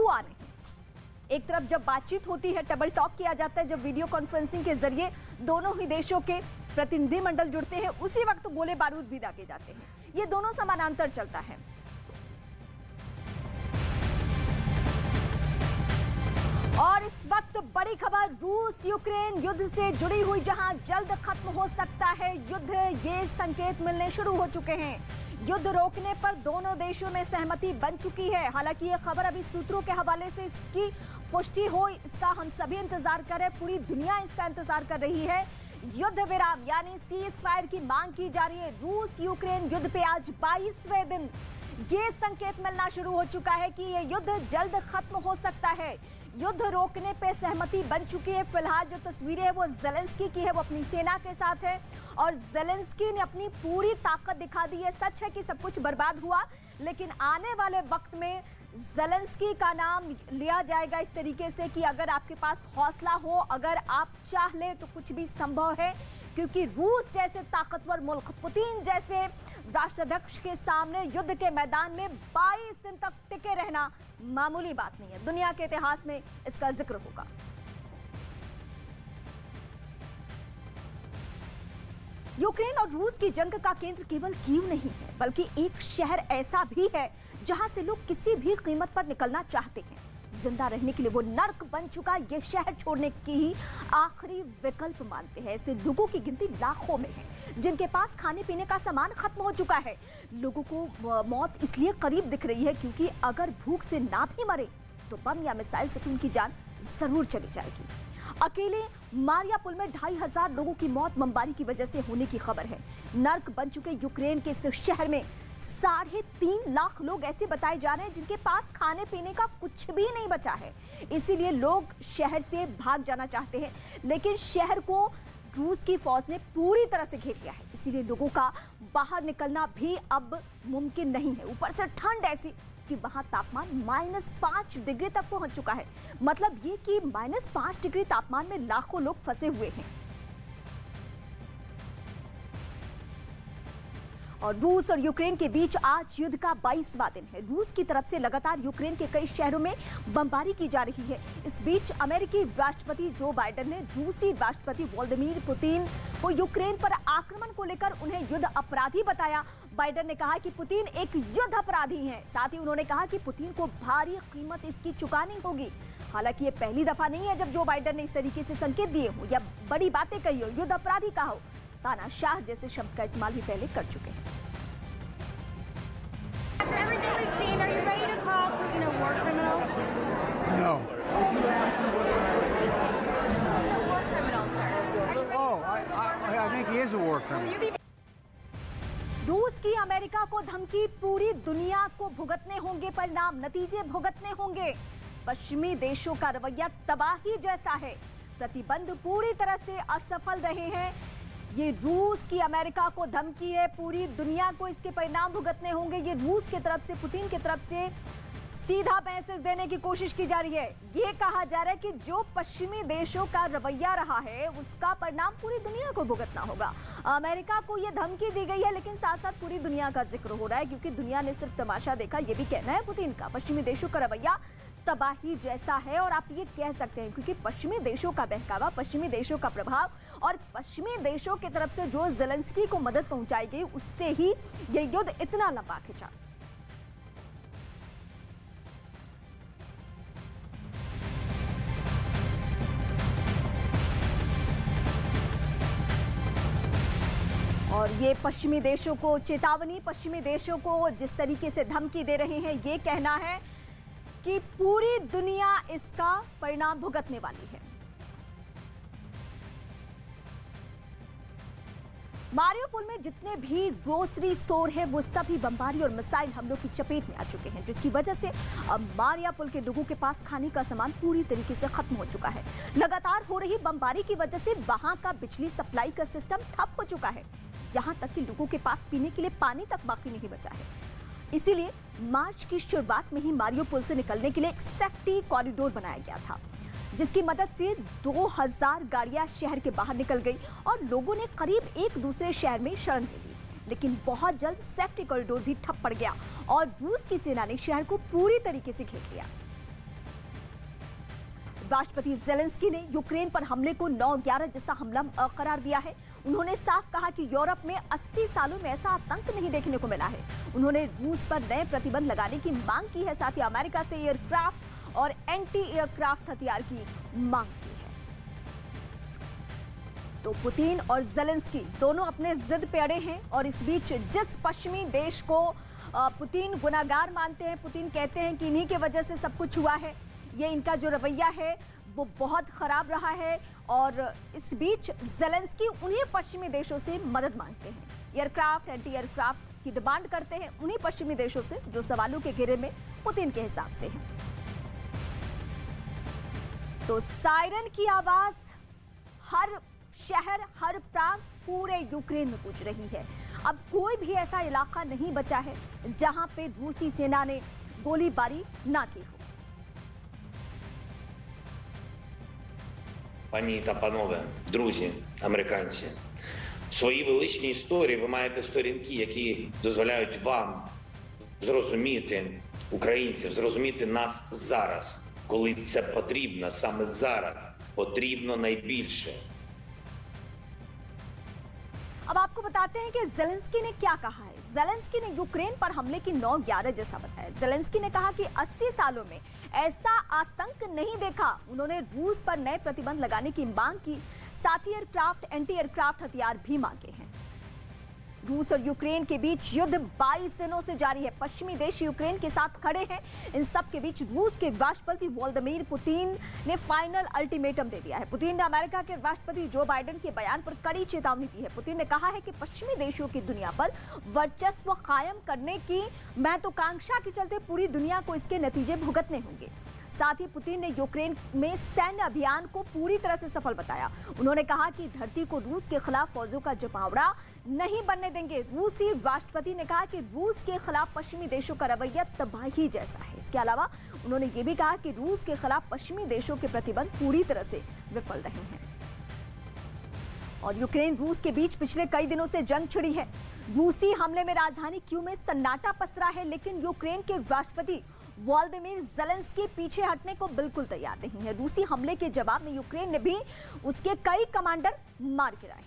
काबू आ रहे हैं। एक तरफ जब बातचीत होती है, टेबल टॉक किया जाता है, जब वीडियो कॉन्फ्रेंसिंग के जरिए दोनों ही देशों के प्रतिनिधिमंडल जुड़ते हैं, उसी वक्त गोले बारूद भी दागे जाते हैं। ये दोनों समानांतर चलता है। और इस वक्त बड़ी खबर रूस यूक्रेन युद्ध से जुड़ी हुई, जहां जल्द खत्म हो सकता है युद्ध, ये संकेत मिलने शुरू हो चुके हैं। युद्ध रोकने पर दोनों देशों में सहमति बन चुकी है। हालांकि ये खबर अभी सूत्रों के हवाले से इसकी पुष्टि हो, इसका हम सभी इंतजार कर रहे हैं, पूरी दुनिया इसका इंतजार कर रही है। युद्ध विराम यानी सीज फायर की मांग की जा रही है। रूस यूक्रेन युद्ध पे आज 22वें दिन ये संकेत मिलना शुरू हो चुका है कि ये युद्ध जल्द खत्म हो सकता है। युद्ध रोकने पे सहमति बन चुकी है। फिलहाल जो तस्वीरें हैं वो ज़ेलेंस्की की है, वो अपनी सेना के साथ है और ज़ेलेंस्की ने अपनी पूरी ताकत दिखा दी है। सच है कि सब कुछ बर्बाद हुआ, लेकिन आने वाले वक्त में ज़ेलेंस्की का नाम लिया जाएगा इस तरीके से कि अगर आपके पास हौसला हो, अगर आप चाह लें तो कुछ भी संभव है, क्योंकि रूस जैसे ताकतवर मुल्क, पुतिन जैसे राष्ट्राध्यक्ष के सामने युद्ध के मैदान में 22 दिन तक टिके रहना मामूली बात नहीं है। दुनिया के इतिहास में इसका जिक्र होगा। यूक्रेन और रूस की जंग का केंद्र केवल कीव नहीं है, बल्कि एक शहर ऐसा भी है जहां से लोग किसी भी कीमत पर निकलना चाहते हैं। जिंदा रहने के लिए वो नर्क बन चुका ये शहर छोड़ने की ही आखिरी विकल्प मानते हैं। ऐसे लोगों की गिनती लाखों में है जिनके पास खाने पीने का सामान खत्म हो चुका है। लोगों को मौत इसलिए करीब दिख रही है क्योंकि अगर भूख से ना भी मरे तो बम या मिसाइल से उनकी जान जरूर चली जाएगी। अकेले मारियापोल में 2500 लोगों की मौत बमबारी की वजह से होने की खबर है। नर्क बन चुके यूक्रेन के इस शहर में 3.5 लाख लोग ऐसे बताए जा रहे हैं जिनके पास खाने पीने का कुछ भी नहीं बचा है। इसीलिए लोग शहर से भाग जाना चाहते हैं, लेकिन शहर को रूस की फौज ने पूरी तरह से घेर लिया है। इसीलिए लोगों का बाहर निकलना भी अब मुमकिन नहीं है। ऊपर से ठंड ऐसी कि वहां तापमान -5 डिग्री तक पहुंच चुका है। मतलब ये कि -5 डिग्री तापमान में लाखों लोग फंसे हुए हैं। और रूस और यूक्रेन के बीच आज युद्ध का 22वां दिन है। रूस की तरफ से लगातार यूक्रेन के कई शहरों में बमबारी की जा रही है। इस बीच अमेरिकी राष्ट्रपति जो बाइडन ने रूसी राष्ट्रपति व्लादिमीर पुतिन को यूक्रेन पर आक्रमण को लेकर उन्हें युद्ध अपराधी बताया। बाइडन ने कहा कि पुतिन एक युद्ध अपराधी है। साथ ही उन्होंने कहा कि पुतिन को भारी कीमत इसकी चुकानी होगी। हालांकि ये पहली दफा नहीं है जब जो बाइडन ने इस तरीके से संकेत दिए हो या बड़ी बातें कही हो, युद्ध अपराधी कहा हो। तानाशाह जैसे शब्द का इस्तेमाल भी पहले कर चुके हैं। रूस की अमेरिका को धमकी, पूरी दुनिया को भुगतने होंगे परिणाम, नतीजे भुगतने होंगे। पश्चिमी देशों का रवैया तबाही जैसा है। प्रतिबंध पूरी तरह से असफल रहे हैं। ये रूस की अमेरिका को धमकी है, पूरी दुनिया को इसके परिणाम भुगतने होंगे। ये रूस की तरफ से, पुतिन की तरफ से सीधा मैसेज देने की कोशिश की जा रही है। ये कहा जा रहा है कि जो पश्चिमी देशों का रवैया रहा है उसका परिणाम पूरी दुनिया को भुगतना होगा। अमेरिका को ये धमकी दी गई है, लेकिन साथ साथ पूरी दुनिया का जिक्र हो रहा है क्योंकि दुनिया ने सिर्फ तमाशा देखा, ये भी कहना है पुतिन का। पश्चिमी देशों का रवैया तबाही जैसा है और आप ये कह सकते हैं क्योंकि पश्चिमी देशों का बहकावा, पश्चिमी देशों का प्रभाव और पश्चिमी देशों की तरफ से जो ज़ेलेंस्की को मदद पहुंचाई गई, उससे ही ये युद्ध इतना लंबा खिंचा। और ये पश्चिमी देशों को चेतावनी, पश्चिमी देशों को जिस तरीके से धमकी दे रहे हैं, ये कहना है कि पूरी दुनिया इसका परिणाम भुगतने वाली है। मारियोपोल में जितने भी ग्रोसरी स्टोर हैं वो सभी बमबारी और मिसाइल हमलों की चपेट में आ चुके हैं, जिसकी वजह से अब मारियोपोल के लोगों के पास खाने का सामान पूरी तरीके से खत्म हो चुका है। लगातार हो रही बमबारी की वजह से वहां का बिजली सप्लाई का सिस्टम ठप हो चुका है। यहां तक कि लोगों के पास पीने के लिए पानी तक बाकी नहीं बचा है। इसीलिए मार्च की शुरुआत में ही मारियोपोल से निकलने के लिए एक सेफ्टी कॉरिडोर बनाया गया था, जिसकी मदद से 2000 गाड़ियां शहर के बाहर निकल गई और लोगों ने करीब एक दूसरे शहर में शरण ले ली। लेकिन बहुत जल्द सेफ्टी कॉरिडोर भी ठप पड़ गया और रूस की सेना ने शहर को पूरी तरीके से घेर लिया। राष्ट्रपति जेलेंस्की ने यूक्रेन पर हमले को 9/11 जैसा हमला करार दिया है। उन्होंने साफ कहा कि यूरोप में 80 सालों में ऐसा आतंक नहीं देखने को मिला है। उन्होंने रूस पर नए प्रतिबंध लगाने की मांग की है, साथ ही अमेरिका से एयरक्राफ्ट और एंटी एयरक्राफ्ट हथियार की मांग की है। तो पुतिन और जेलेंस्की दोनों अपने जिद पे अड़े हैं और इस बीच जिस पश्चिमी देश को पुतिन गुनाहगार मानते हैं, पुतिन कहते हैं कि इन्हीं के वजह से सब कुछ हुआ है, ये इनका जो रवैया है वो बहुत खराब रहा है। और इस बीच जेलेंस्की उन्हीं पश्चिमी देशों से मदद मांगते हैं, एयरक्राफ्ट एंटी एयरक्राफ्ट की डिमांड करते हैं उन्हीं पश्चिमी देशों से जो सवालों के घेरे में पुतिन के हिसाब से हैं। तो सायरन की आवाज हर शहर, हर प्रांत, पूरे यूक्रेन में गूंज रही है। अब कोई भी ऐसा इलाका नहीं बचा है जहां पे रूसी सेना ने गोलीबारी ना की हो। Пані та панове, друзі, американці, свої величні історії, ви маєте сторінки, які дозволяють вам зрозуміти українців, зрозуміти нас зараз, коли це потрібно, саме зараз потрібно найбільше. अब आपको बताते हैं कि जेलेंस्की ने क्या कहा है। जेलेंस्की ने यूक्रेन पर हमले की 9/11 जैसा बताया। जेलेंस्की ने कहा कि 80 सालों में ऐसा आतंक नहीं देखा। उन्होंने रूस पर नए प्रतिबंध लगाने की मांग की, साथ ही एयरक्राफ्ट एंटी एयरक्राफ्ट हथियार भी मांगे हैं। रूस और यूक्रेन के बीच युद्ध 22 दिनों से जारी है। पश्चिमी देश यूक्रेन के साथ खड़े हैं। इन सब के बीच रूस के राष्ट्रपति व्लादिमीर पुतिन ने फाइनल अल्टीमेटम दे दिया है। पुतिन ने अमेरिका के राष्ट्रपति जो बाइडेन के बयान पर कड़ी चेतावनी दी है। पुतिन ने कहा है कि पश्चिमी देशों की दुनिया पर वर्चस्व कायम करने की महत्वाकांक्षा के चलते पूरी दुनिया को इसके नतीजे भुगतने होंगे। साथ ही पुतिन ने यूक्रेन में सैन्य अभियान को पूरी तरह से सफल बताया। उन्होंने कहा कि धरती को रूस के खिलाफ फौजों का जमावड़ा नहीं बनने देंगे। रूसी राष्ट्रपति ने कहा कि रूस के खिलाफ पश्चिमी देशों का रवैया तबाही जैसा है। इसके अलावा उन्होंने ये भी कहा कि रूस के खिलाफ पश्चिमी देशों के प्रतिबंध पूरी तरह से विफल रहे हैं। और यूक्रेन रूस के बीच पिछले कई दिनों से जंग छिड़ी है। रूसी हमले में राजधानी कीव में सन्नाटा पसरा है, लेकिन यूक्रेन के राष्ट्रपति व्लादिमीर जेलेंस्की पीछे हटने को बिल्कुल तैयार नहीं है। रूसी हमले के जवाब में यूक्रेन ने भी उसके कई कमांडर मार गिराए हैं।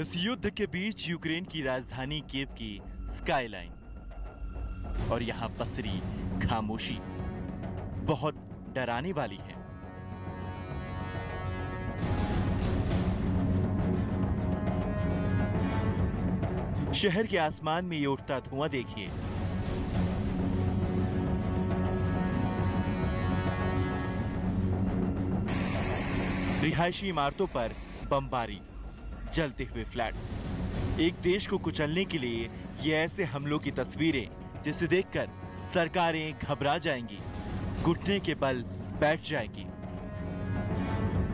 इस युद्ध के बीच यूक्रेन की राजधानी कीव की स्काईलाइन और यहां पसरी खामोशी बहुत डराने वाली है। शहर के आसमान में ये उठता धुआं देखिए। रिहायशी इमारतों पर बमबारी, जलते हुए फ्लैट्स, एक देश को कुचलने के लिए ये ऐसे हमलों की तस्वीरें जिसे देखकर सरकारें घबरा जाएंगी, घुटने के बल बैठ जाएंगी।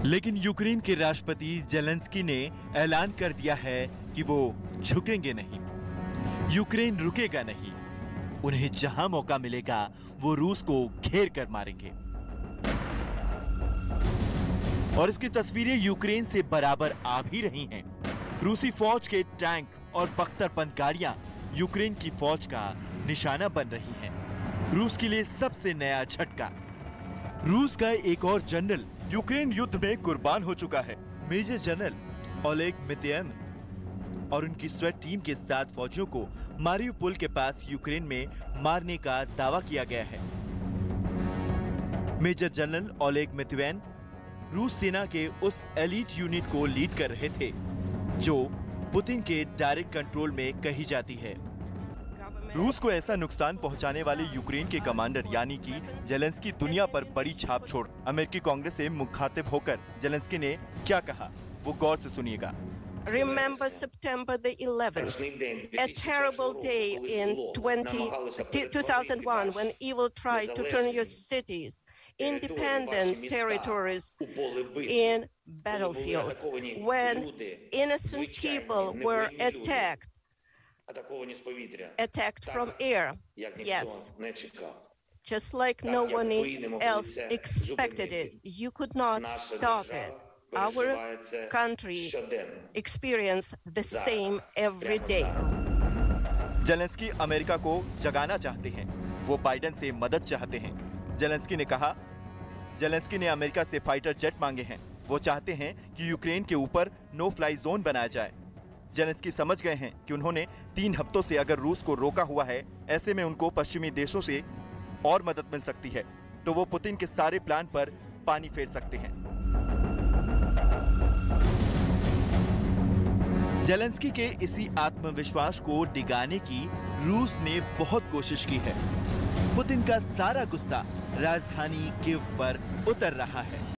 लेकिन यूक्रेन के राष्ट्रपति जेलेंस्की ने ऐलान कर दिया है कि वो झुकेंगे नहीं, यूक्रेन रुकेगा नहीं। उन्हें जहां मौका मिलेगा वो रूस को घेर कर मारेंगे। और इसकी तस्वीरें यूक्रेन से बराबर आ भी रही हैं। रूसी फौज के टैंक और बख्तरबंद गाड़ियां यूक्रेन की फौज का निशाना बन रही हैं। रूस के लिए सबसे नया झटका। रूस का एक और जनरल यूक्रेन युद्ध में कुर्बान हो चुका है। मेजर जनरल ओलेग मितेएव और उनकी स्वेट टीम के साथ फौजियों को मारियुपोल के पास यूक्रेन में मारने का दावा किया गया है। मेजर जनरल ओलेग मितेएव रूस सेना के उस एलीट यूनिट को लीड कर रहे थे जो पुतिन के डायरेक्ट कंट्रोल में कही जाती है। रूस को ऐसा नुकसान पहुंचाने वाले यूक्रेन के कमांडर यानी कि जेलेंस्की दुनिया पर बड़ी छाप छोड़। अमेरिकी कांग्रेस से मुखातिब होकर जेलेंस्की ने क्या कहा वो गौर से सुनिएगा। Remember September the 11th, a terrible day in 2001 when evil tried to turn your cities, independent territories, in battlefields, when innocent people were attacked attacked from air. Yes, just like no one else expected it. You could not stop it. Our country experiences the same every day. Zelensky America को जगाना चाहते हैं, वो Biden से मदद चाहते हैं, Zelensky ने कहा। जेलेंस्की ने अमेरिका से फाइटर जेट मांगे हैं, वो चाहते हैं कि यूक्रेन के ऊपर नो फ्लाई जोन बनाया जाए। जेलेंस्की समझ गए हैं कि उन्होंने 3 हफ्तों से अगर रूस को रोका हुआ है, ऐसे में उनको पश्चिमी देशों से और मदद मिल सकती है, तो वो पुतिन के सारे प्लान पर पानी फेर सकते हैं। जेलेंस्की के इसी आत्मविश्वास को डिगाने की रूस ने बहुत कोशिश की है। पुतिन का सारा गुस्सा राजधानी कीव पर उतर रहा है।